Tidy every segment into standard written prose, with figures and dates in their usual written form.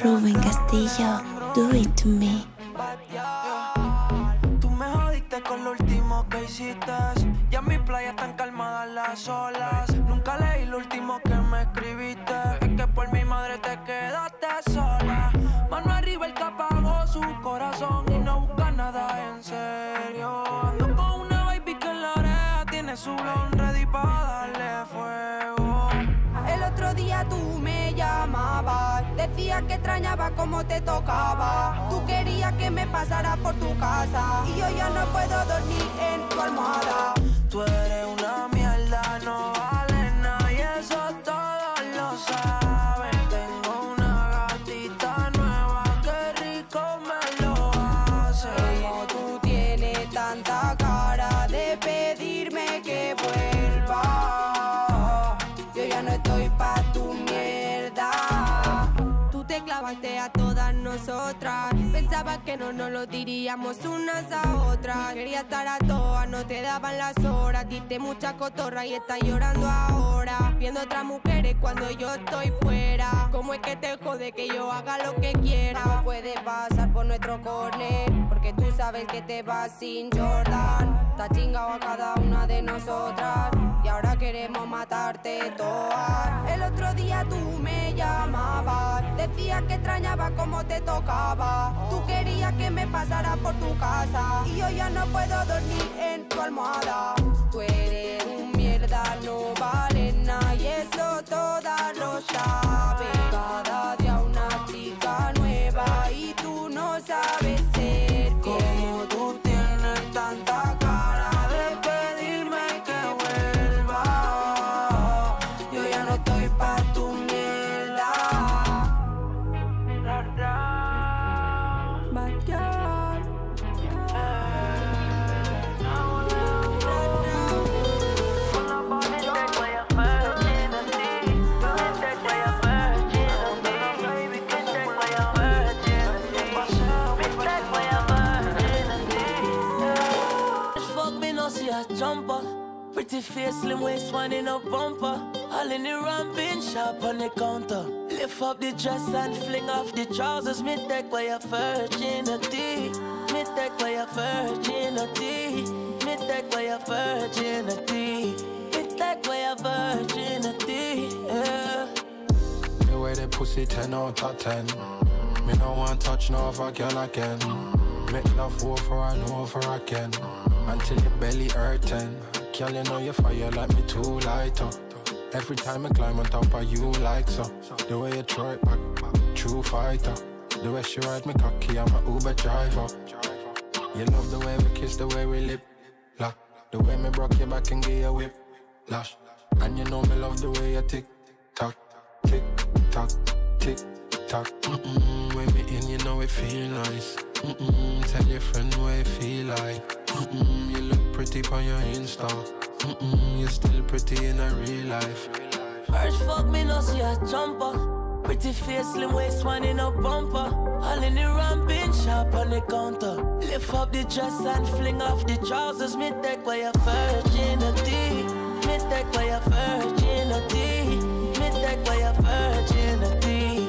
Rubén Castillo, do it to me. Tú me jodiste con lo último que hiciste. Ya en mi playa están calmadas las olas. Nunca leí lo último que me escribiste. Es que por mi madre te quedaste sola. Mano arriba el que apagó su corazón y no busca nada en serio. Ando con una baby que en la oreja tiene su blon ready para darle fuego. El otro día tú me llamabas, decías que extrañaba cómo te tocaba. Tú querías que me pasara por tu casa y yo ya no puedo dormir en tu almohada. Tú eres una mierda, no vales nada y eso todos lo saben. Tengo una gatita nueva, qué rico me lo hace. Como tú tienes tanta cara de pedirme que vuelva, yo ya no estoy pa' tu mierda. Tú te clavaste a todas nosotras, pensabas que no lo diríamos unas a otras. Quería estar a todas, no te daban las horas. Diste mucha cotorra y estás llorando ahora, viendo otras mujeres cuando yo estoy fuera. ¿Cómo es que te jode que yo haga lo que quiera? No puedes pasar por nuestro corner, porque tú sabes que te vas sin Jordan. Te has chingado a cada una de nosotras y ahora queremos matarte todas. El otro día tú me llamabas, decías que extrañaba cómo te tocaba. Tú querías que me pasara por tu casa y yo ya no puedo dormir en tu almohada. Tú eres un mierda, no vales nada y eso todas lo saben. Cada día una chica nueva y tú no sabes ser fiel. Como tú tienes tanta cara de pedirme que vuelva, yo ya no estoy pa' tu mierda. Jumper, pretty face, slim waist, one in a bumper. All in the room, being sharp on the counter. Lift up the dress and fling off the trousers. Me take by your virginity. Me take by your virginity. Me take by your virginity. Me take by your virginity. Yeah. The way that pussy 10 out of 10. Me no one touch no other girl again. Make love over and over again until your belly hurtin'. Girl, you know you fire like me too light up. Every time I climb on top of you like so. The way you throw it back, true fighter. The way she ride me cocky, I'm a Uber driver. You love the way we kiss, the way we lip lock, the way me broke your back and give you whip lash. And you know me love the way you tick tock, tick tock, tick tock. When me in, you know it feel nice. Tell your friend what you feel like. You look pretty on your Insta. You're still pretty in a real life. First fuck me, no see a jumper. Pretty face, slim waist, one in a bumper. All in the ramping, sharp on the counter. Lift up the dress and fling off the trousers. Me take by your virginity. Me take by your virginity. Me take by your virginity.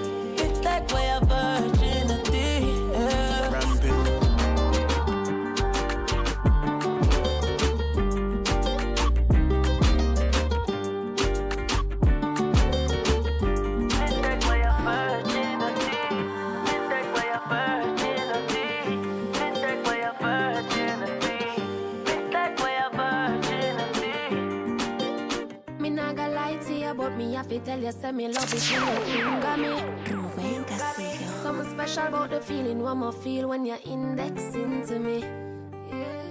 Me take by your virginity. But me have to tell you, say me love it, you know, finger me. Rubén Castillo. Something special about the feeling, what I feel when you're indexing to me. Yeah.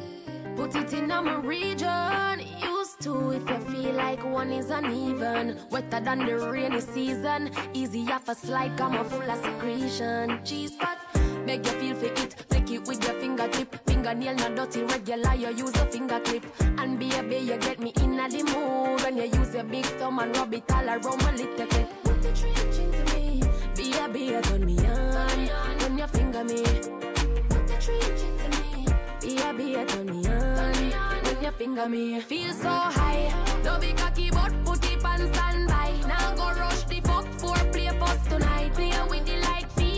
Put it in my region, used to if you feel like one is uneven. Wetter than the rainy season, easy off a slide, come on full of secretion. Cheese pot, make you feel for it, take it with your fingertip. Fingernail not dirty, regular, you use a finger clip. And baby, you get me in a the mood when you use your big thumb and rub it all around my little bit. Put the trench into me, baby, turn me on, turn your finger me. Put the trench into me, baby, turn me on, turn your finger me. Feel so high, don't be cocky but put it on standby. Now go rush the fuck for play first tonight, play with the like feel.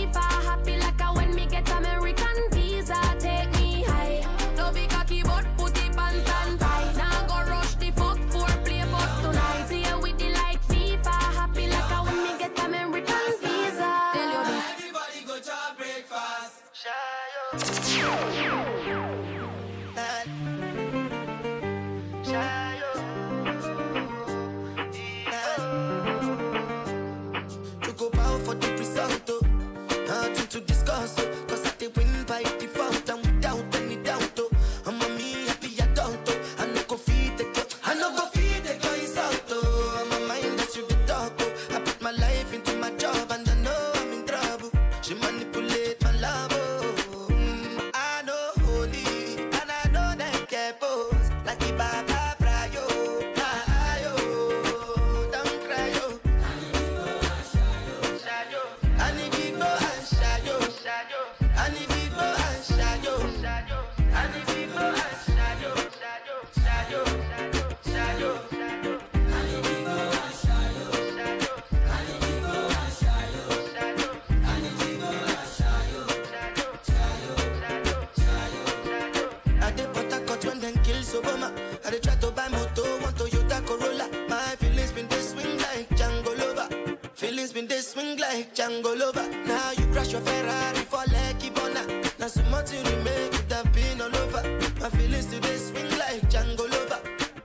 like Django Lover. Now you crash your Ferrari for like Ibona. Now so much you remake it have been all over. My feelings today swing like Django Lover.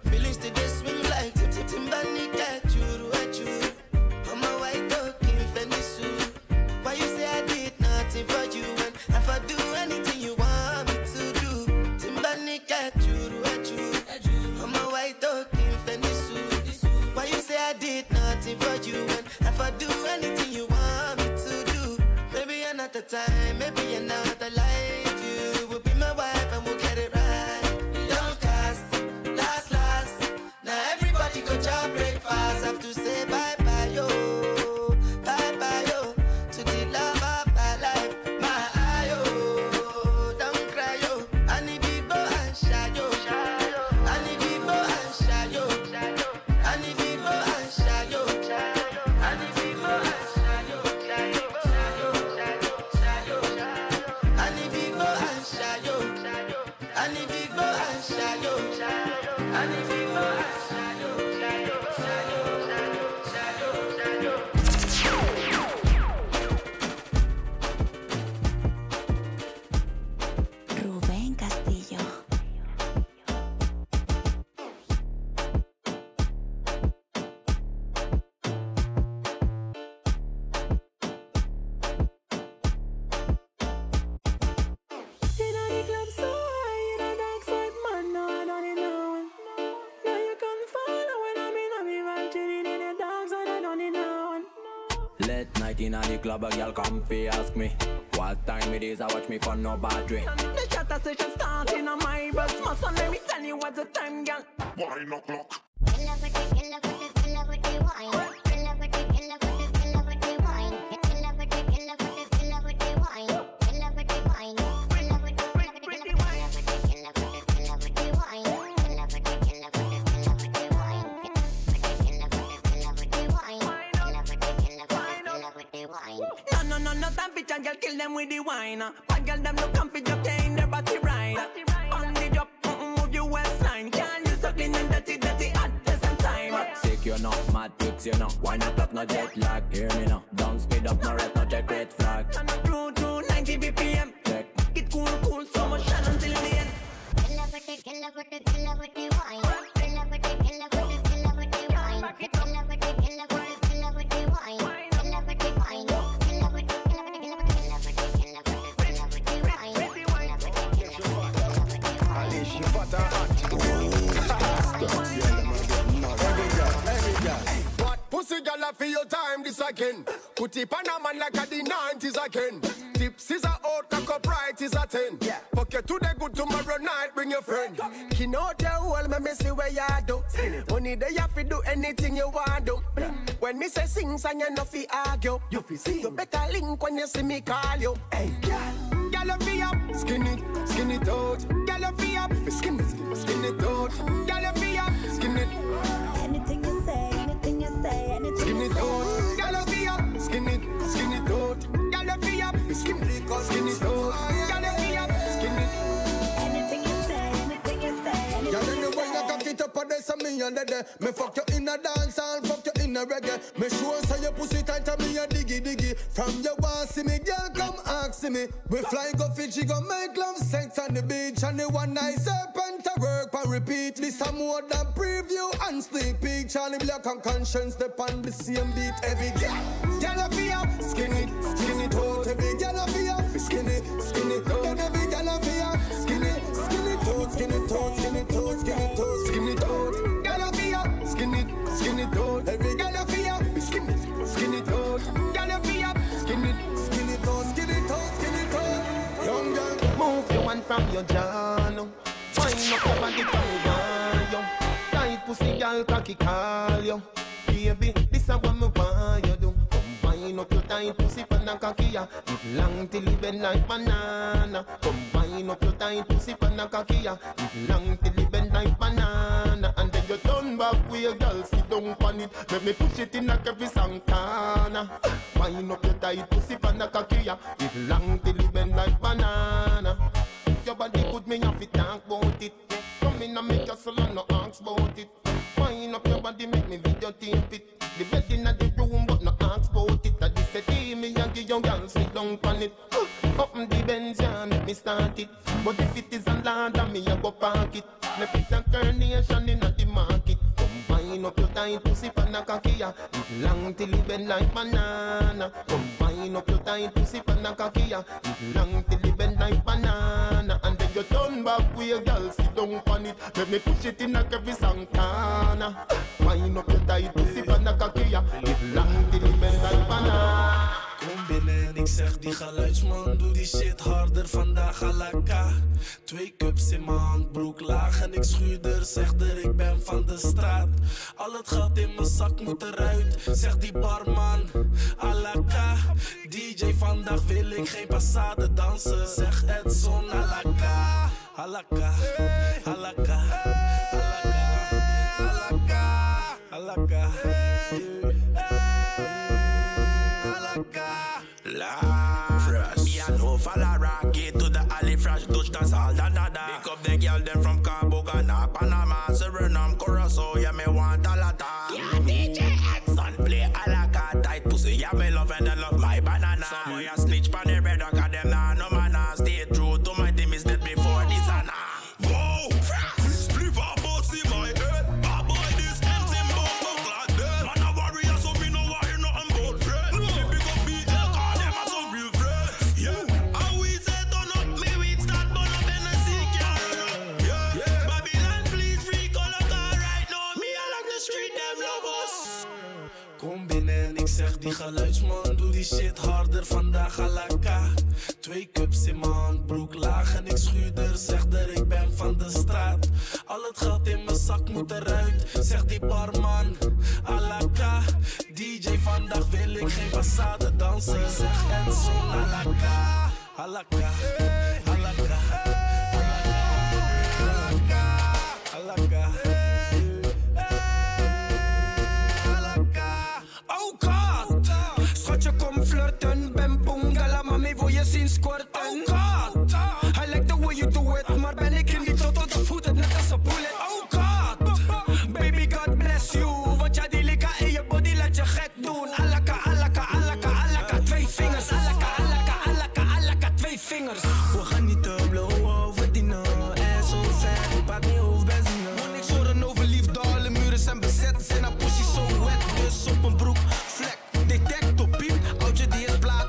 Feelings today swing like Timbani Kachuru Achuru. I'm a white dog in Fenisu. Why you say I did nothing for you when I for do anything you want me to do? Timbani Kachuru Achuru. I'm a white dog in Fenisu. Why you say I did nothing for you when I for do anything you want me to do? Maybe another time, maybe another life. You will be my wife and we'll get it right. Your breakfast, have to say bye bye yo, bye bye yo, to the love of my life, my eye yo, don't cry yo, I need people and shy yo, I need people and shy yo, I need people and shy yo, I need people and shy yo, I need people and shy yo, I need people and shy yo, I need people and shy yo. Rubén Castillo. Late night in the club, a girl come fi ask me what time it is. I watch me for no battery. The Shatta session starting on my bus. So let me tell you what's the time, girl. 9 o'clock. No time for chat, girl, kill them with the wine. Bad girl, them no comfy, just can't in their body right. On the job, move your waistline. Can you so clean and dirty, dirty at the same time? Sick, you know, mad tricks, you know. Wine up, up, no jet lag, hear me now. Don't speed up, no rest, no check red flag. True, 90 BPM. Check it cool, so much shine until the end. Kill up with the wine. Pussy gala for your time this again. Put it on a man like a the 90s again. Tips is a old, cock up right is a 10. Fuck you today, good tomorrow night, bring your friend. Kin out the whole, me see where you do. Only day you fi do anything you want do. When me say sing, sang you no fi argue. You fi sing, you better link when you see me call you. Hey, girl, gala fi up, skin it out. Gala fi up, skin it out. Gala fi up, skin it. Anything you say. Skin it out, gala fi up. Skin it out, gala fi up. Skin it out, gala fi up. Skin it. Anything you say. Y'all in the way you cock it up, there's a million there. Me fuck you in a dance and fuck you in a reggae. Me sure say your pussy tight and me a diggy. From your want see me, girl come ask me. We fly go Fiji, go make love, sex on the beach, and the one night serpent a work and repeat. This a more than preview and sneak peek. Charlie Black and conscience depend the same beat every day. Gyal fi up, skin it out. Every gyal fi up, skin it out. Then every gyal fi up, skin it out, skin it out, skin it out, skin it out, skin it out. Gyal fi up, skin it out. Every gyal fi up, skin it out. Gyal fi up, skin it out, skin it out, skin it out. Young girl, move your hand from your jano. Wind up your body from your pussy girl, cocky call you. Baby, this a what me want you do. Combine up your tight pussy pan and cocky ya. Live long till you bend like banana. Combine up your tight pussy pan and cocky ya. Live long till you bend like banana. And then you turn back with your girl, sit down on it. Let me push it in like every Santana. Combine up your tight pussy pan and cocky ya. Live long till you bend like banana. Your body good, me have to talk about it. Come me no make your soul and no ask about it. Wind up your body, make me videotape it. The bed in the room, but no ask about it. I just said, hey, me and the young girl sit down on it. Up in the Benz, yeah, let me start it. But if it is a land, I me I go park it. Left it a carnation in the market. Combine up your time to sip and a kakia. It's long till you bend like banana. Combine up your time to sip and a kakia. It's long till you bend like banana. And then you turn back with your girl, sit down on it. Let me push it in a every Santana. Combine up your time to sip and a kakia. It's long till you bend like banana. Kom binnen, ik zeg die geluidsman, doe die shit harder, vandaag à la K. 2 cups in mijn handbroek, laag en ik schuurder, zeg er ik ben van de straat. Al het geld in mijn zak moet eruit, zegt die barman, à la K. DJ, vandaag wil ik geen passade dansen, zeg Edson, à la K. À la K, à la K, à la K, à la K, à la K, pick up the girl them from Cabocana, Panama, Suriname, Curacao. Yeah, me want a lot of. Yeah, DJ Edson play a la carte, tight pussy. Yeah, me love and I love my banana. Some boy a snitch pan the red, cause them nah no manna. Stay true to my team, is dead before this and ah. Wow, this river boss in my head. I buy this empty bottle like that. Man a warrior, so we no want hear nothing but bread. No, pick up BL, cause them a some real friends. Yeah. Kom binnen, ik zeg die geluidsman, doe die shit harder, vandaag à la K. 2 cups in mijn handbroek, laag en ik schuurder, zeg er ik ben van de straat. Al het geld in mijn zak moet eruit, zegt die barman, à la K. DJ, vandaag wil ik geen passade dansen, zeg Edson, à la K, à la K, à la K, à la K, à la K. Sinds kort, oh god, I like the way you do it. Maar ben ik in die tot op de voeten, net als een bullet. Oh god, baby god bless you. Want jij die lika in je body laat je gek doen. Alaka, alaka, alaka, alaka, 2 vingers. Alaka, alaka, alaka, alaka, 2 vingers. We gaan niet te blowen, verdienen. En zo vet, ik pak niet hoofd benzine. Moet niks horen over liefde, alle muren zijn bezet. Zijn haar pussy zo wet, dus op een broek, vlek. Detector, piep, oudje die is blaad.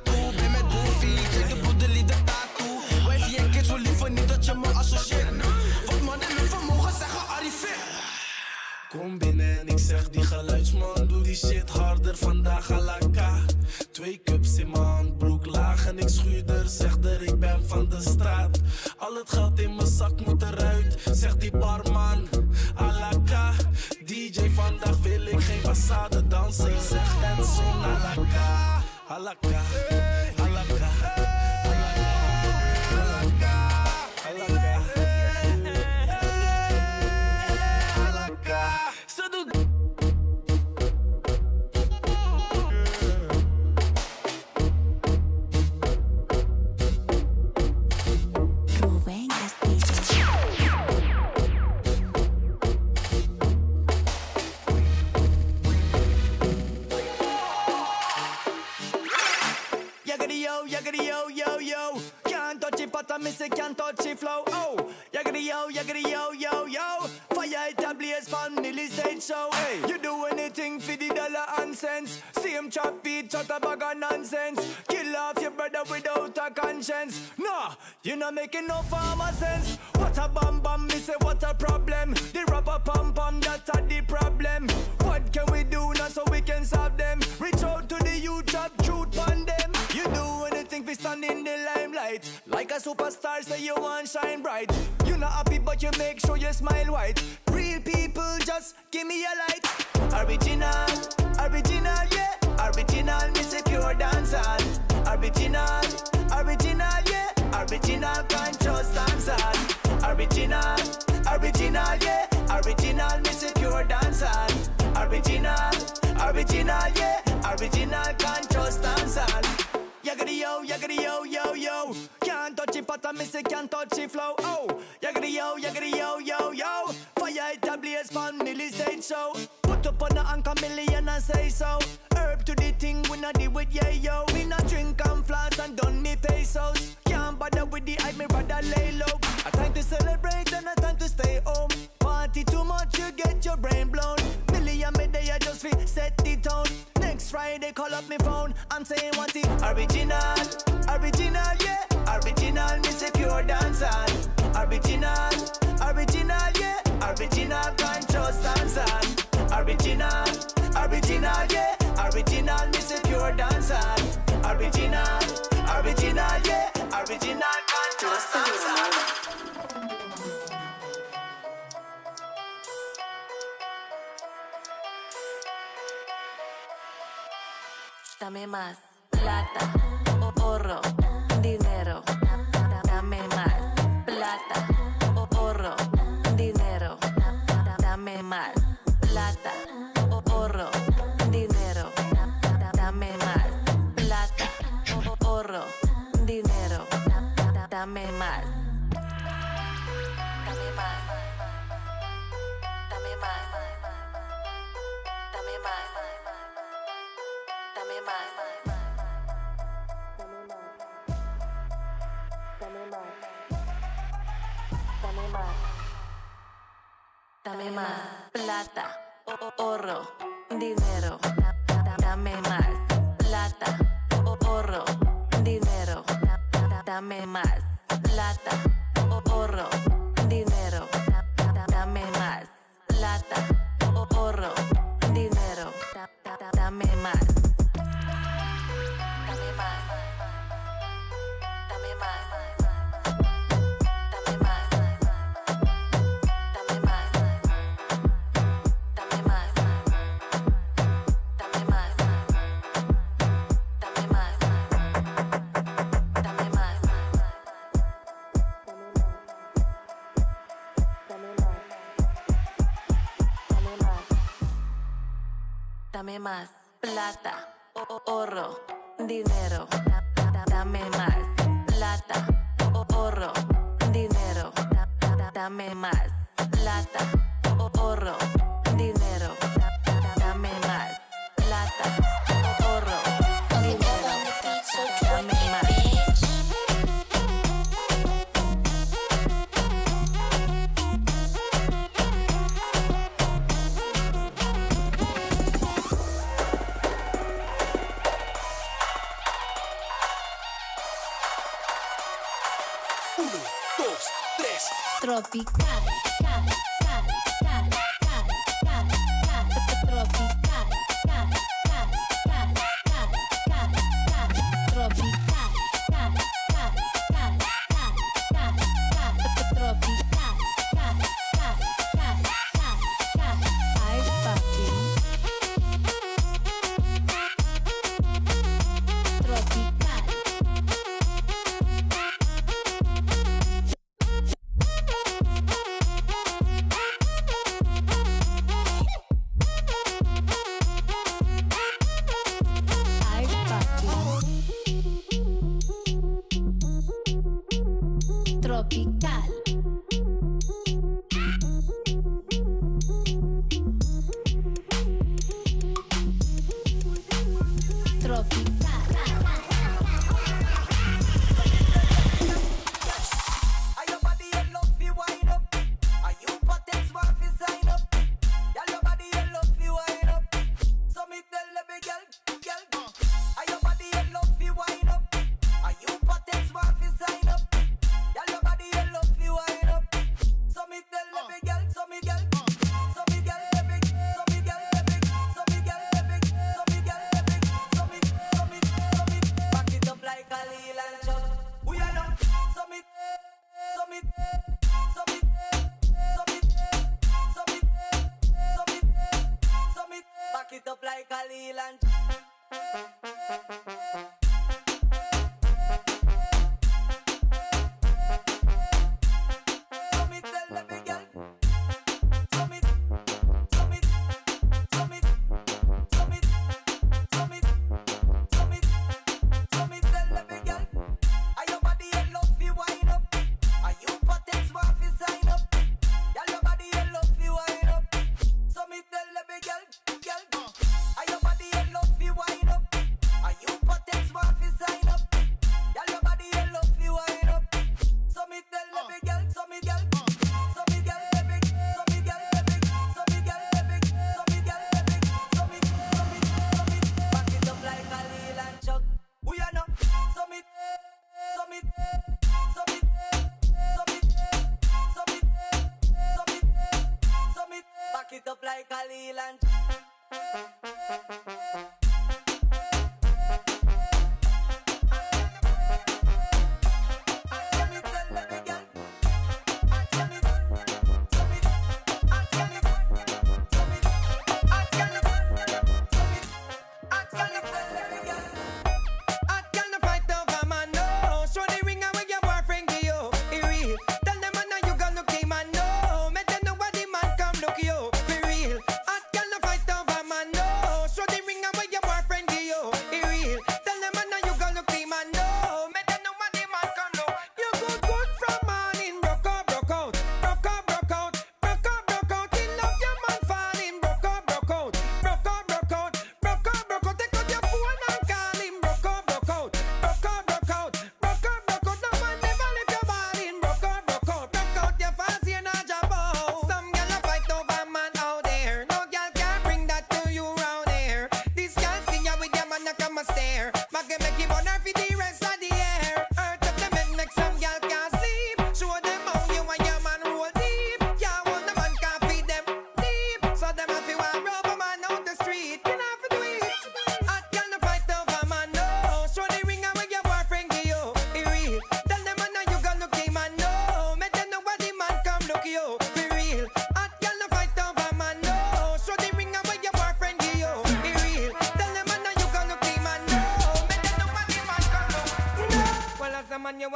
Kom binnen, ik zeg die geluidsman, doe die shit harder, vandaag à la K. 2 cups in mijn handbroek, laag en ik schuurder, zeg er ik ben van de straat. Al het geld in mijn zak moet eruit, zegt die barman, à la K. DJ, vandaag wil ik geen passade dansen, zeg Edson, à la K, à la K, à la K. Rubén Castillo. Yagadi yo yo yo, can't touch it, but I miss it, can't touch it flow. Oh, yagadi yo yo yo, fire it and blaze from the stage show. Hey, you do anything for the dollar and cents. Same trap beat, shut a bag of nonsense. Kill off your brother without a conscience. No, you not making no farmer sense. What a bam bam, me say what a problem. The rapper pam pam, that's a the problem. What can we do now so we can solve them? Reach out to the youth, trap truth on them. You do anything for stand in the limelight. Like a superstar, say you want shine bright. You not happy but you make sure you smile white. Real people, just give me a light. Original, original, yeah. Original, me secure dancehall. Original, original, yeah. Original, can't trust dancehall. Original, original, yeah. Original, me secure dancehall. Original, original, yeah. Original, can't trust dancehall. yaggity yo, yo, yo. Can't touch it, but I miss it, can't touch it, flow. Oh, yaggity yo, yo, yo. Fire it a blaze, pan milli stage show. Put up on the anchor million and say so. Herb to the thing, we not deal with yeah, yo. We not drink and floss and done me pesos. Can't bother with the hype, me rather lay low. A time to celebrate and a time to stay home. Party too much, you get your brain blown. Million midday, I just feel set the tone. Next Friday, call up me phone. I'm saying what it original, original, yeah. Original, me secure dancer. Original, original, yeah. Original, control dancer. Original, original, yeah. Original, me secure dancer. Original, original, yeah. Original, control dancer. Dame más plata, oro, dinero. Dame más plata, oro, dinero. Dame más plata, oro, dinero. Dame más plata, oro, dinero. Dame más. Dame más. Dame más. Dame más. Dame más. Dame más. Dame más. Dame más. Dame más. Plata, oro, dinero. Dame más. Plata, oro, dinero. Dame más. Plata, oro, dinero. Dame más. Plata, oro, dinero. Dame más. Dame más plata, oro, dinero. Dame más plata, oro, dinero. Dame más plata, oro, dinero. Dame más plata, oro, dinero. Dame más. Tropical, cal, cal, cal, cal, cal, cal, tropical, cal, cal, cal, cal, cal, cal, tropical, cal, cal, cal, cal, cal, cal, tropical, cal, cal, cal, cal, cal. I fucking tropical.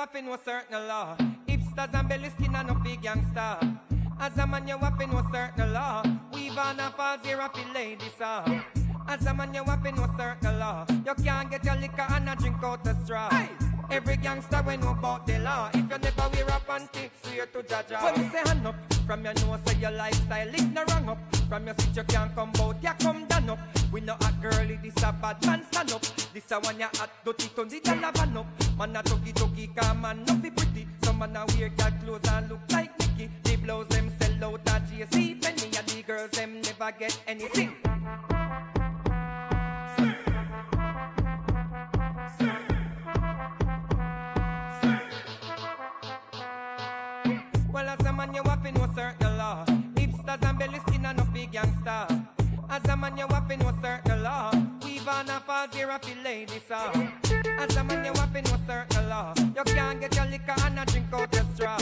waffin' no certain law. Hipsters and belly skin and no big gangster. As a man you waffin' no certain law. We've on a falls here up in ladies saw. As a man you waffin' no certain law. You can't get your liquor and a drink out the straw. Every gangster we know about the law. If you never wear a panty, swear to Jaja. When you say hand up from your nose, say your lifestyle is no wrong up. From your seat you can't come bout, ya come down up. We know a girlie, this a bad man stand up. This a one ya hot, dirty turn the dollar van up. Man a tuggy come and no be pretty. Some man a wear cat clothes and look like Nicky. The blows them sell out at JC Penny, and the girls them never get anything. Well, as a man, you waffin' no certain law. Hipsters and belly skin and no big gangster. As a man, you waffin' no certain law. We've on a falls here up in ladies saw. As a man, you waffin' no certain law. You can't get your liquor and a drink out the straw.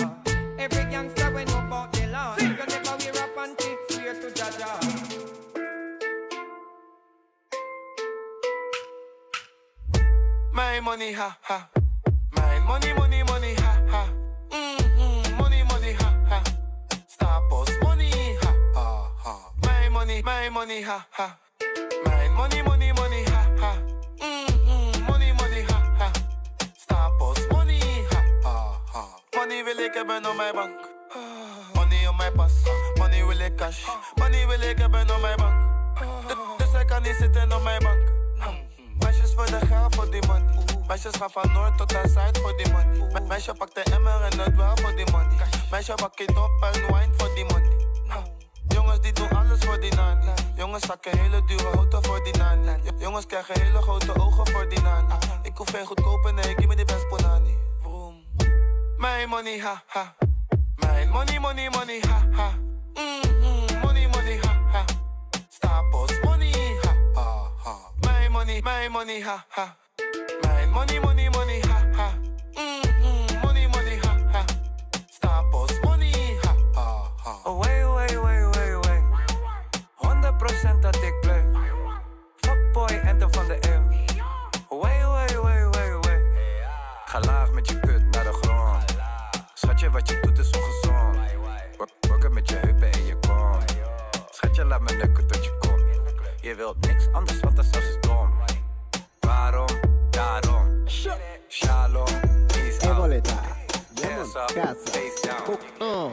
Every gangster we know about the law. If you never wear a panty, swear to Jaja. My money, ha, ha. My money, money, money, ha, ha. My money, ha, ha. My money, money, money, ha, ha. Money, money, ha, ha. Starbucks money, ha, ha, ha. Money really coming on my bank. Money on my pass. Money really cash. Money really coming on my bank. The second is sitting on my bank. Meisjes voor de gaan voor die man. Meisjes gaan van noord tot aan zuid voor die man. Meisje pakt de emmer en het wel voor die man. Meisje pakt het op en wine voor die man. Jongens die doen alles voor die nani. Jongens zakken hele dure auto voor die nani. Jongens krijgen hele grote ogen voor die nani. Ik hoef geen goedkope, nee, give me die best bonani. Vroom. Mijn money, ha, ha. Mijn money, money, money, ha, ha. Money, money, ha, ha. Stapels money, ha, ha, ha. Mijn money, ha, ha. Mijn money, money, money, ha, ha. Money, money, ha, ha. Stapels money, ha, ha, ha. Oh, wait, wait, wait. 100% dat ik blij. Fuckboy, anthem van de eeuw. Way, way, way, way, way. Ga laag met je kut naar de grond. Schatje, wat je doet is ongezond. Wakker met je heupen en je kom. Schatje, laat me lukken tot je komt. Je wilt niks anders, want dat zelfs is dom. Waarom? Daarom. Shalom, peace out. Dance up, face down.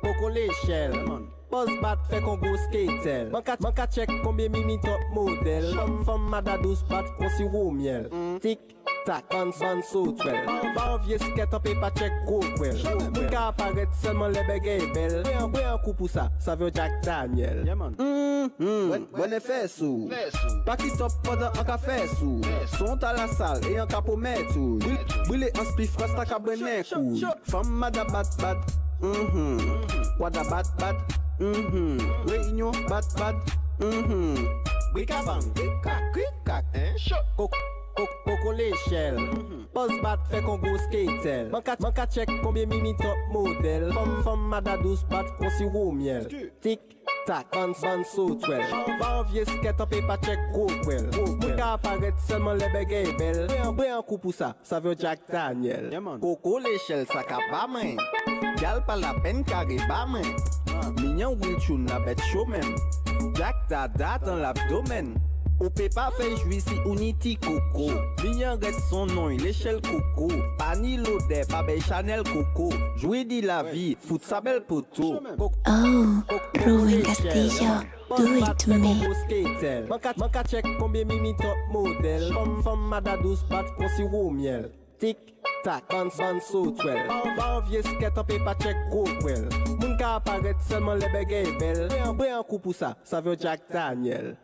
Coco l'échelle. Buzz bat fait qu'on go skatel. Manka check combien mimi top model. Femme mada 12 bat qu'on si roux miel. Tic tac, ban so 12. Pas envier skate en paper check go quel. Mouka apparaît seulement les bégay belle. Boué un coup pour ça, ça veut Jack Daniel. Bonne effet sous. Pas qui top pendant un café sous. Sont à la salle et un capomètre sous. Brûlé un spliff frost à cabernet coup. Femme mada bat bat. Wada bat bat. Réunion, bat, bat. Bric-a-bang, cric-cac. Coco l'échelle. Buzz bat fait qu'on go skatel. Manka check combien mimi top model. Femme mada 12 bat qu'on si roux miel. Tic tac, ban so 12. Pas envier skate en paper check go quel. Mouka apparaît seulement les bégay belle. Bré un coup pour ça, ça veut Jack Daniel. Coco l'échelle, ça kaba main. Gal pas la peine carré bas main. Mignon Wilchun la bête show même. Jack Dada dans l'abdomen. Au pépa fait jouer si uniti coco. Mignon reste son nom, l'échelle coco. Pas ni l'odé, pas belle Chanel coco. Jouer dit la vie, fout sa belle poteau. Oh, Rubén Castillo, do it to me. Manka check combien mimi top model. Femme mada 12 bat qu'on si roux miel. Tic tac, ban so 12. Pas envier skate en pépa check go quel. Mouka apparaît seulement les bégay belle. Bré un coup pour ça, ça veut Jack Daniel.